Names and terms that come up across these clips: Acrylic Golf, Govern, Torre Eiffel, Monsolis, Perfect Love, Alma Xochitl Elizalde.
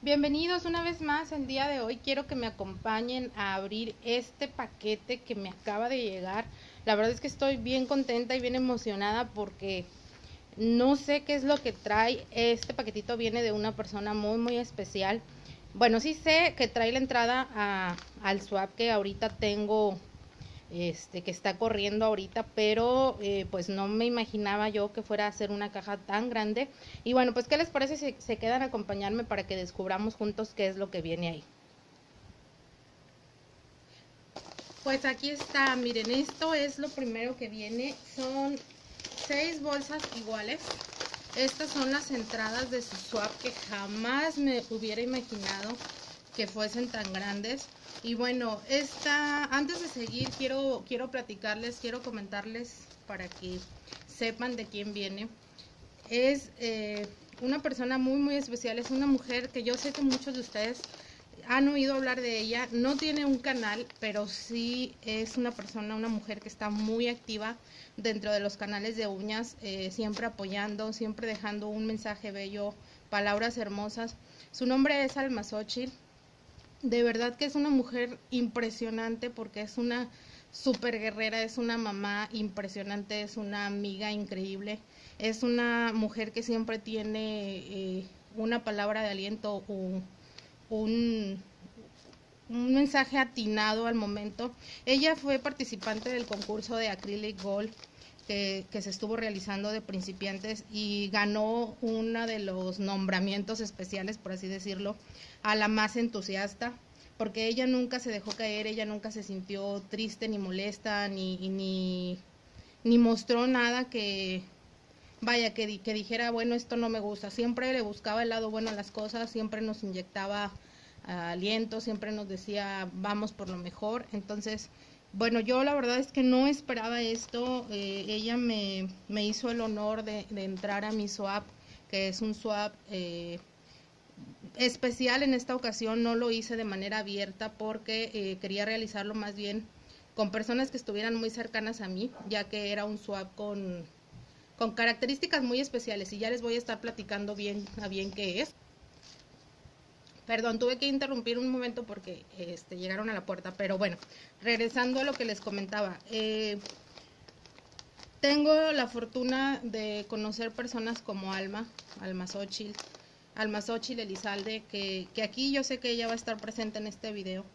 Bienvenidos una vez más. El día de hoy quiero que me acompañen a abrir este paquete que me acaba de llegar. La verdad es que estoy bien contenta y bien emocionada porque no sé qué es lo que trae. Este paquetito viene de una persona muy especial. Bueno, sí sé que trae la entrada al swap que ahorita tengo, que está corriendo ahorita, pero pues no me imaginaba yo que fuera a hacer una caja tan grande. Y bueno, pues ¿qué les parece si se quedan a acompañarme para que descubramos juntos qué es lo que viene ahí? Pues aquí está, miren, esto es lo primero que viene. Son 6 bolsas iguales. Estas son las entradas de su swap que jamás me hubiera imaginado que fuesen tan grandes. Y bueno, antes de seguir quiero platicarles, quiero comentarles para que sepan de quién viene. Es una persona muy especial, es una mujer que yo sé que muchos de ustedes han oído hablar de ella. No tiene un canal, pero sí es una persona, una mujer que está muy activa dentro de los canales de uñas, siempre apoyando, siempre dejando un mensaje bello, palabras hermosas. Su nombre es Alma Xochitl. De verdad que es una mujer impresionante porque es una super guerrera, es una mamá impresionante, es una amiga increíble, es una mujer que siempre tiene una palabra de aliento o un mensaje atinado al momento. Ella fue participante del concurso de Acrylic Golf que se estuvo realizando de principiantes y ganó uno de los nombramientos especiales, por así decirlo, a la más entusiasta, porque ella nunca se dejó caer, ella nunca se sintió triste ni molesta, ni mostró nada que, vaya, que dijera, bueno, esto no me gusta. Siempre le buscaba el lado bueno a las cosas, siempre nos inyectaba aliento, siempre nos decía, vamos por lo mejor. Entonces, bueno, yo la verdad es que no esperaba esto. Ella me hizo el honor de entrar a mi swap, que es un swap especial en esta ocasión. No lo hice de manera abierta porque quería realizarlo más bien con personas que estuvieran muy cercanas a mí, ya que era un swap con características muy especiales, y ya les voy a estar platicando bien qué es. Perdón, tuve que interrumpir un momento porque llegaron a la puerta, pero bueno, regresando a lo que les comentaba. Tengo la fortuna de conocer personas como Alma Xochitl Elizalde, que aquí yo sé que ella va a estar presente en este video,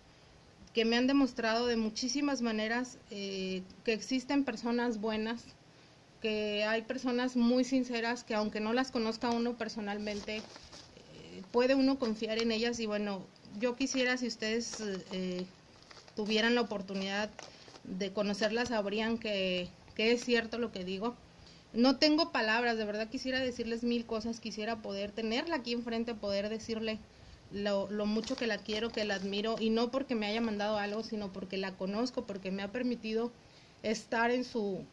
que me han demostrado de muchísimas maneras que existen personas buenas, que hay personas muy sinceras que aunque no las conozca uno personalmente, puede uno confiar en ellas. Y bueno, yo quisiera, si ustedes tuvieran la oportunidad de conocerlas, sabrían que es cierto lo que digo. No tengo palabras, de verdad quisiera decirles mil cosas, quisiera poder tenerla aquí enfrente, poder decirle lo mucho que la quiero, que la admiro, y no porque me haya mandado algo, sino porque la conozco, porque me ha permitido estar en su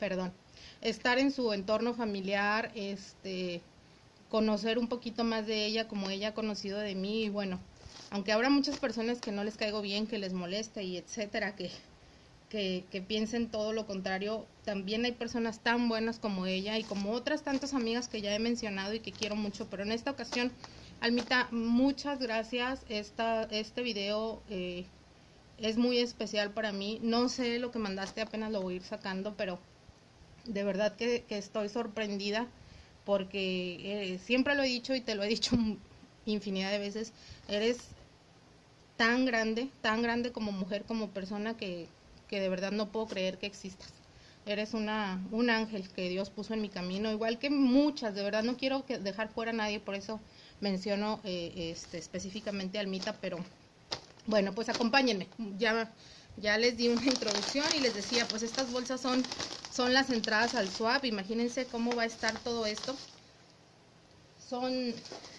perdón, estar en su entorno familiar, conocer un poquito más de ella, como ella ha conocido de mí. Y bueno, aunque habrá muchas personas que no les caigo bien, que les molesta y etcétera, que piensen todo lo contrario, también hay personas tan buenas como ella y como otras tantas amigas que ya he mencionado y que quiero mucho. Pero en esta ocasión, Almita, muchas gracias. Este video es muy especial para mí. No sé lo que mandaste, apenas lo voy a ir sacando, pero de verdad que estoy sorprendida porque siempre lo he dicho y te lo he dicho infinidad de veces. Eres tan grande como mujer, como persona, que de verdad no puedo creer que existas. Eres un ángel que Dios puso en mi camino, igual que muchas. De verdad no quiero dejar fuera a nadie, por eso menciono específicamente a Almita, pero bueno, pues acompáñenme. Ya les di una introducción y les decía, pues estas bolsas son las entradas al swap. Imagínense cómo va a estar todo esto.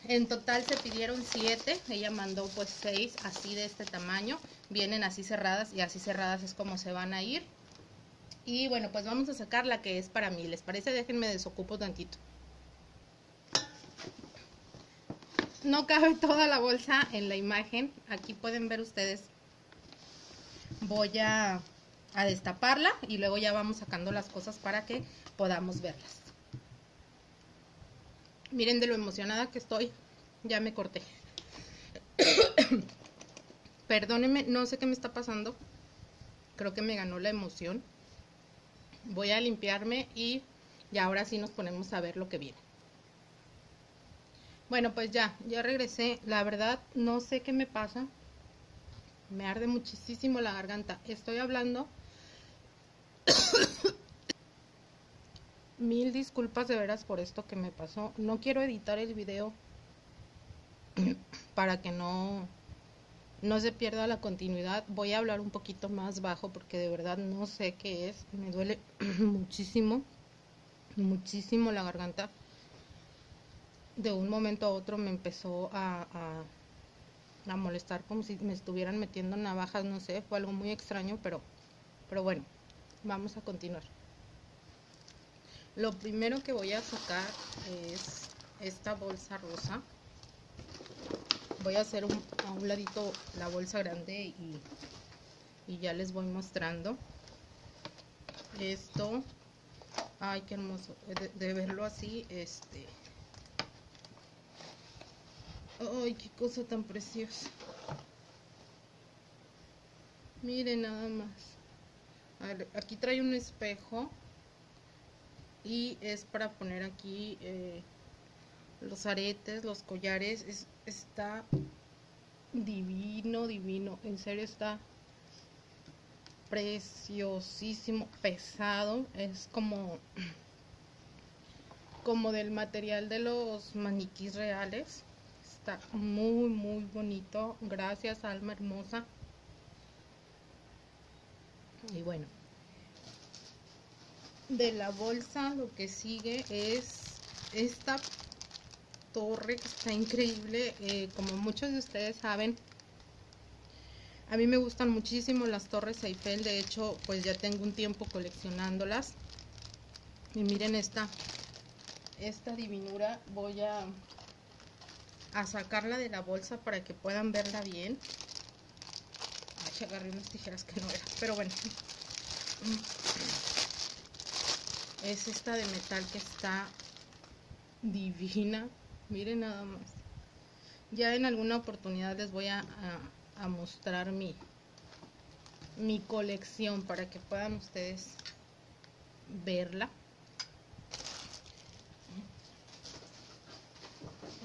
En total se pidieron 7, ella mandó pues 6, así de este tamaño. Vienen así cerradas, y así cerradas es como se van a ir. Y bueno, pues vamos a sacar la que es para mí. ¿Les parece? Déjenme desocupo tantito. No cabe toda la bolsa en la imagen. Aquí pueden ver ustedes. Voy a destaparla y luego ya vamos sacando las cosas para que podamos verlas. Miren de lo emocionada que estoy. Ya me corté. Perdónenme, no sé qué me está pasando. Creo que me ganó la emoción. Voy a limpiarme y ahora sí nos ponemos a ver lo que viene. Bueno, pues ya regresé. La verdad, no sé qué me pasa. Me arde muchísimo la garganta. Estoy hablando. Mil disculpas de veras por esto que me pasó. No quiero editar el video para que no se pierda la continuidad. Voy a hablar un poquito más bajo porque de verdad no sé qué es. Me duele muchísimo, muchísimo la garganta. De un momento a otro me empezó a molestar como si me estuvieran metiendo navajas. No sé, fue algo muy extraño, pero bueno, vamos a continuar. Lo primero que voy a sacar es esta bolsa rosa. Voy a hacer a un ladito la bolsa grande y ya les voy mostrando esto. Ay, qué hermoso de verlo así. Ay, qué cosa tan preciosa. Miren nada más. A ver, aquí trae un espejo y es para poner aquí los aretes, los collares. Está divino, divino. En serio, está preciosísimo, pesado. Es como del material de los maniquís reales. Está muy, muy bonito. Gracias, alma hermosa. Y bueno, de la bolsa lo que sigue es esta torre que está increíble. Como muchos de ustedes saben, a mí me gustan muchísimo las torres Eiffel. De hecho, pues ya tengo un tiempo coleccionándolas. Y miren esta divinura. Voy a sacarla de la bolsa para que puedan verla bien. Ay, agarré unas tijeras que no era, pero bueno. Es esta de metal que está divina. Miren nada más. Ya en alguna oportunidad les voy a mostrar mi colección para que puedan ustedes verla.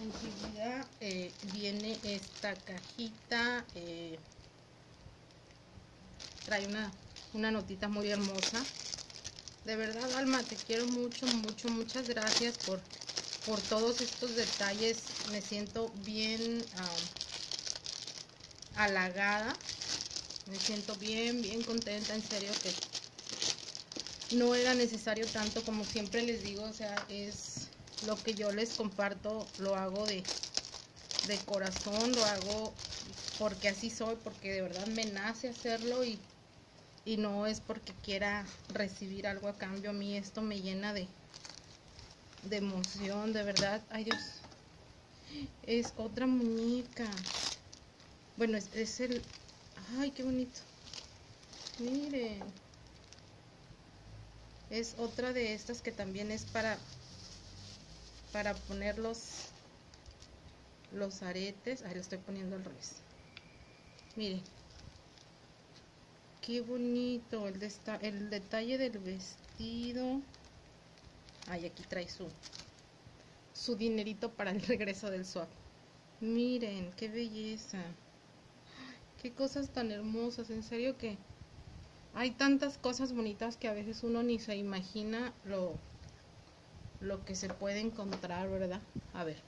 Enseguida viene esta cajita. Trae una notita muy hermosa. De verdad, alma, te quiero mucho, mucho. Muchas gracias por todos estos detalles. Me siento bien halagada, me siento bien, bien contenta. En serio que no era necesario tanto, como siempre les digo. O sea, es lo que yo les comparto, lo hago de corazón, lo hago porque así soy, porque de verdad me nace hacerlo y no es porque quiera recibir algo a cambio. A mí esto me llena de emoción, de verdad. Ay, Dios, es otra muñeca. Bueno, es el... ay, qué bonito. Miren, es otra de estas que también es para poner los aretes. Ahí lo estoy poniendo al revés. Miren qué bonito el detalle del vestido. Ay, aquí trae su dinerito para el regreso del swap. Miren, qué belleza. Qué cosas tan hermosas. En serio que hay tantas cosas bonitas que a veces uno ni se imagina lo que se puede encontrar, ¿verdad? A ver.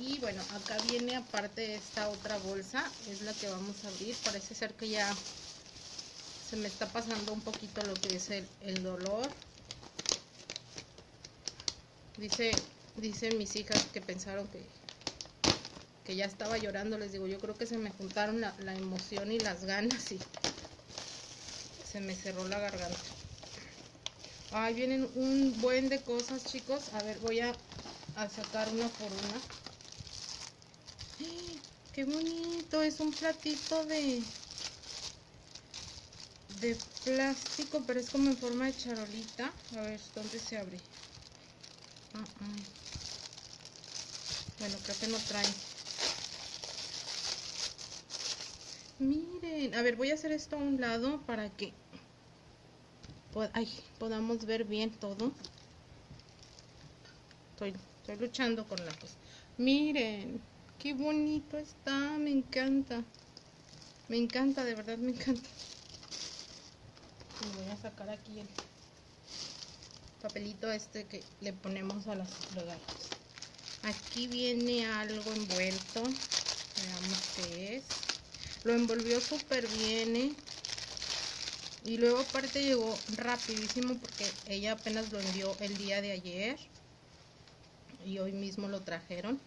Y bueno, acá viene aparte esta otra bolsa. Es la que vamos a abrir. Parece ser que ya... se me está pasando un poquito lo que es el dolor. Dicen mis hijas que pensaron que ya estaba llorando. Les digo, yo creo que se me juntaron la emoción y las ganas y se me cerró la garganta. Ahí vienen un buen de cosas, chicos. A ver, voy a sacar una por una. ¡Qué bonito! Es un platito de de plástico, pero es como en forma de charolita. A ver, ¿dónde se abre? Bueno, creo que no trae. Miren, a ver, voy a hacer esto a un lado para que podamos ver bien todo. Estoy luchando con la cosa. Miren, qué bonito está, me encanta. Me encanta, de verdad me encanta. Y voy a sacar aquí el papelito este que le ponemos a los regalos. Aquí viene algo envuelto. Veamos qué es. Lo envolvió súper bien, Y luego aparte llegó rapidísimo porque ella apenas lo envió el día de ayer. Y hoy mismo lo trajeron.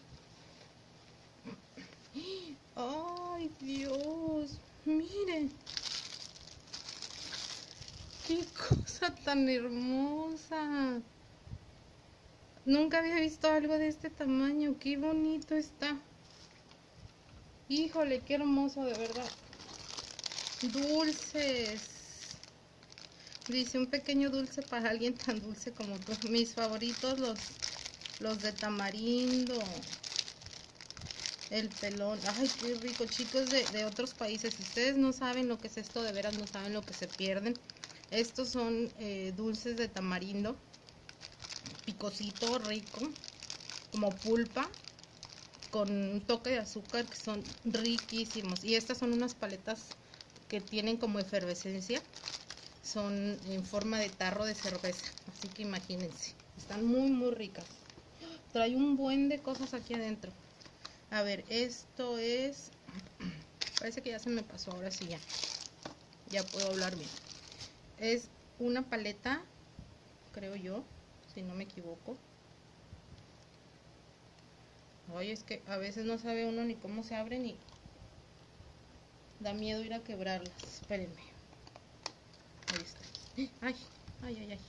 ¡Ay, Dios! ¡Miren! ¡Qué cosa tan hermosa! Nunca había visto algo de este tamaño. ¡Qué bonito está! ¡Híjole, qué hermoso, de verdad! ¡Dulces! Dice, un pequeño dulce para alguien tan dulce como tú. Mis favoritos, los de tamarindo. El pelón. Ay, qué rico. Chicos de otros países, si ustedes no saben lo que es esto, de veras no saben lo que se pierden. Estos son dulces de tamarindo. Picosito, rico. Como pulpa. Con un toque de azúcar, que son riquísimos. Y estas son unas paletas que tienen como efervescencia. Son en forma de tarro de cerveza. Así que imagínense. Están muy, muy ricas. Trae un buen de cosas aquí adentro. A ver, esto es... Parece que ya se me pasó, ahora sí ya. Ya puedo hablar bien. Es una paleta, creo yo, si no me equivoco. Oye, es que a veces no sabe uno ni cómo se abre ni... Da miedo ir a quebrarlas. Espérenme. Ahí está. ¡Ay! ¡Ay, ay, ay!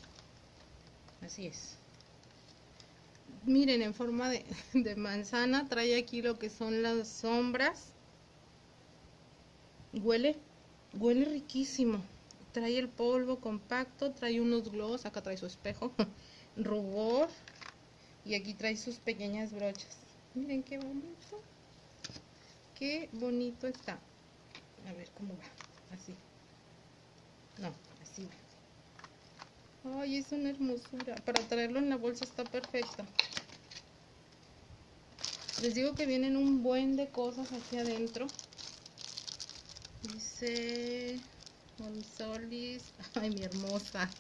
Así es. Miren, en forma de manzana, trae aquí lo que son las sombras. Huele riquísimo. Trae el polvo compacto, trae unos gloss, acá trae su espejo, rubor, y aquí trae sus pequeñas brochas. Miren qué bonito está. A ver cómo va, así. No, así va. Ay, es una hermosura. Para traerlo en la bolsa está perfecta. Les digo que vienen un buen de cosas aquí adentro. Dice... Monsolis. Ay, mi hermosa.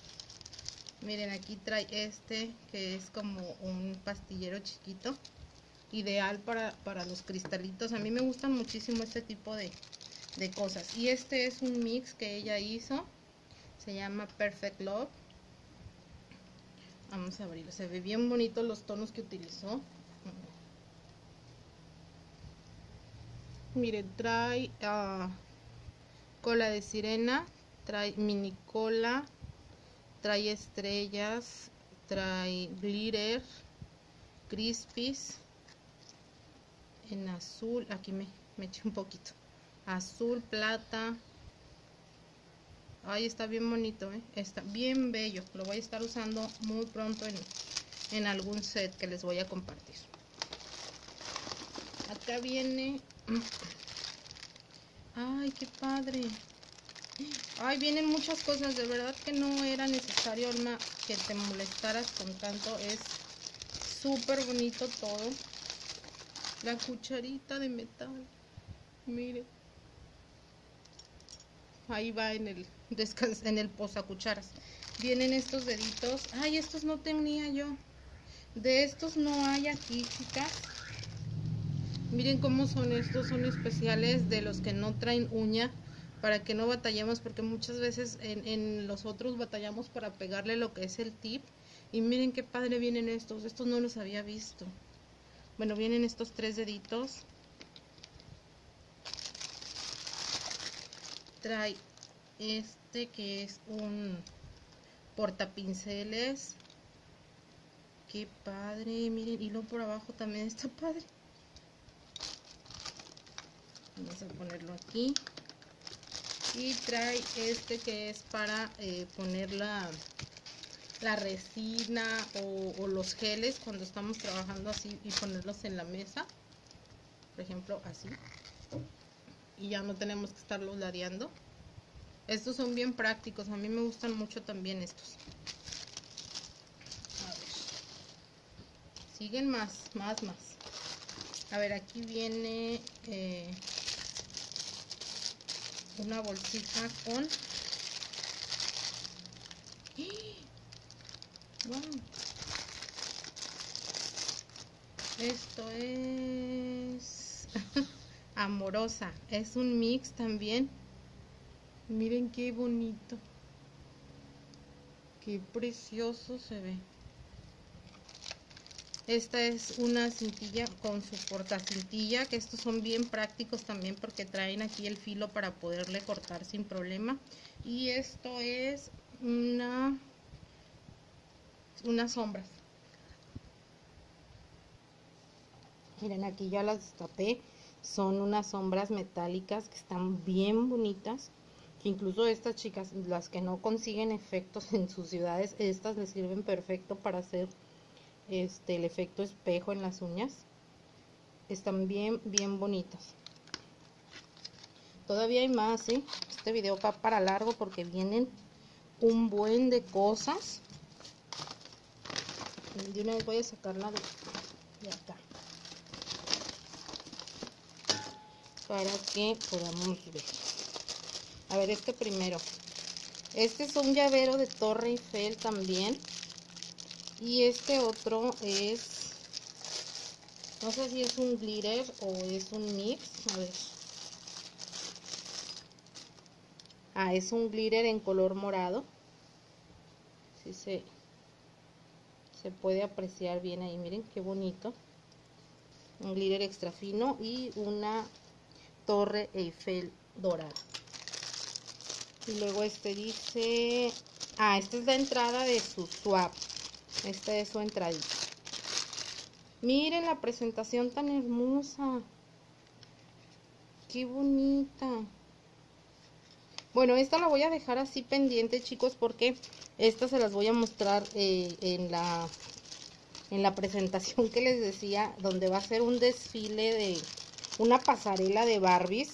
Miren, aquí trae este, que es como un pastillero chiquito. Ideal para los cristalitos. A mí me gustan muchísimo este tipo de cosas. Y este es un mix que ella hizo. Se llama Perfect Love. Vamos a abrirlo. Se ve bien bonito los tonos que utilizó. Miren, trae cola de sirena, trae mini cola, trae estrellas, trae glitter, crispies, en azul. Aquí me eché un poquito. Azul, plata. Ay, está bien bonito, está bien bello. Lo voy a estar usando muy pronto en algún set que les voy a compartir. Acá viene... Ay, qué padre. Ay, vienen muchas cosas. De verdad que no era necesario, Alma, que te molestaras con tanto. Es súper bonito todo. La cucharita de metal. Miren. Ahí va en el posacucharas. Vienen estos deditos. Ay, estos no tenía yo. De estos no hay aquí, chicas. Miren cómo son estos. Son especiales de los que no traen uña, para que no batallemos, porque muchas veces en los otros batallamos para pegarle lo que es el tip. Y miren qué padre vienen estos. Estos no los había visto. Bueno, vienen estos tres deditos. Trae este que es un portapinceles. Qué padre, miren, hilo por abajo también está padre. Vamos a ponerlo aquí. y trae este que es para poner la resina o los geles cuando estamos trabajando así y ponerlos en la mesa, por ejemplo así, y ya no tenemos que estarlos ladeando. Estos son bien prácticos, a mí me gustan mucho también estos. A ver, siguen más. A ver, aquí viene una bolsita con... ¡Wow! Esto es amorosa, es un mix también. Miren qué bonito, qué precioso se ve. Esta es una cintilla con su cortacintilla, que estos son bien prácticos también porque traen aquí el filo para poderle cortar sin problema. Y esto es unas sombras. Miren, aquí ya las destapé, son unas sombras metálicas que están bien bonitas. Incluso estas chicas, las que no consiguen efectos en sus ciudades, estas les sirven perfecto para hacer el efecto espejo en las uñas. Están bien bonitas. Todavía hay más, ¿eh? Este video va para largo porque vienen un buen de cosas. De una vez voy a sacarla de acá para que podamos ver. A ver, este primero, este es un llavero de Torre Eiffel también, y este otro es, no sé si es un glitter o es un mix. A ver, es un glitter en color morado, si se puede apreciar bien ahí, miren qué bonito, un glitter extra fino y una Torre Eiffel dorada. Y luego este dice, esta es la entrada de su swap, esta es su entradita. Miren la presentación tan hermosa, qué bonita. Bueno, esta la voy a dejar así pendiente, chicos, porque estas se las voy a mostrar en la presentación que les decía, donde va a ser un desfile de una pasarela de Barbies,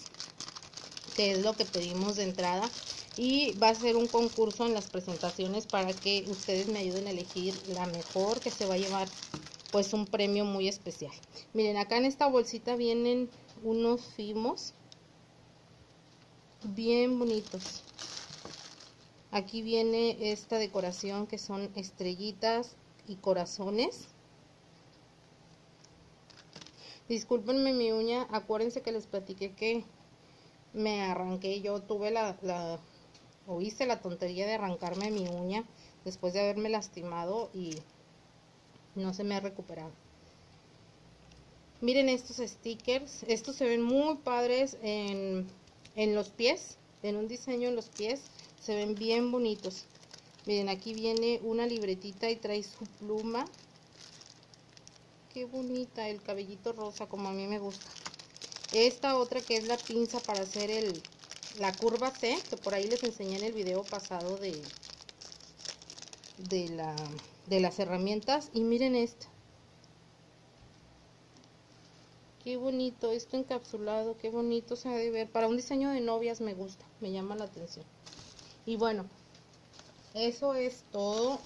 que es lo que pedimos de entrada, y va a ser un concurso en las presentaciones para que ustedes me ayuden a elegir la mejor, que se va a llevar pues un premio muy especial. Miren, acá en esta bolsita vienen unos fimos bien bonitos. Aquí viene esta decoración que son estrellitas y corazones. Discúlpenme mi uña, acuérdense que les platiqué que me arranqué, yo tuve o hice la tontería de arrancarme mi uña después de haberme lastimado y no se me ha recuperado. Miren estos stickers, estos se ven muy padres en los pies, en un diseño en los pies, se ven bien bonitos. Miren, aquí viene una libretita y trae su pluma, qué bonita, el cabellito rosa como a mí me gusta. Esta otra que es la pinza para hacer la curva C, que por ahí les enseñé en el video pasado de las herramientas. Y miren esto, qué bonito, esto encapsulado, qué bonito se ha de ver. Para un diseño de novias me gusta, me llama la atención. Y bueno, eso es todo.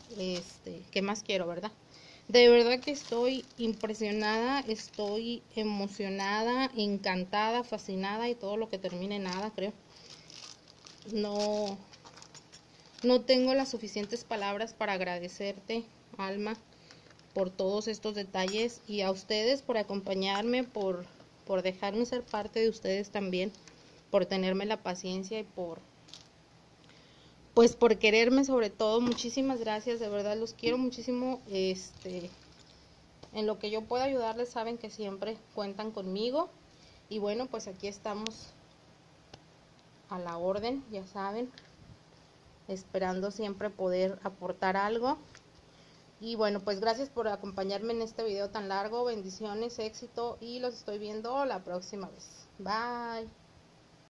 ¿Qué más quiero, verdad? De verdad que estoy impresionada, estoy emocionada, encantada, fascinada y todo lo que termine en nada, creo. No tengo las suficientes palabras para agradecerte, Alma, por todos estos detalles, y a ustedes por acompañarme, por dejarme ser parte de ustedes también, por tenerme la paciencia y por quererme sobre todo. Muchísimas gracias, de verdad los quiero muchísimo. En lo que yo pueda ayudarles, saben que siempre cuentan conmigo. Y bueno, pues aquí estamos a la orden, ya saben, esperando siempre poder aportar algo. Y bueno, pues gracias por acompañarme en este video tan largo. Bendiciones, éxito, y los estoy viendo la próxima vez. Bye.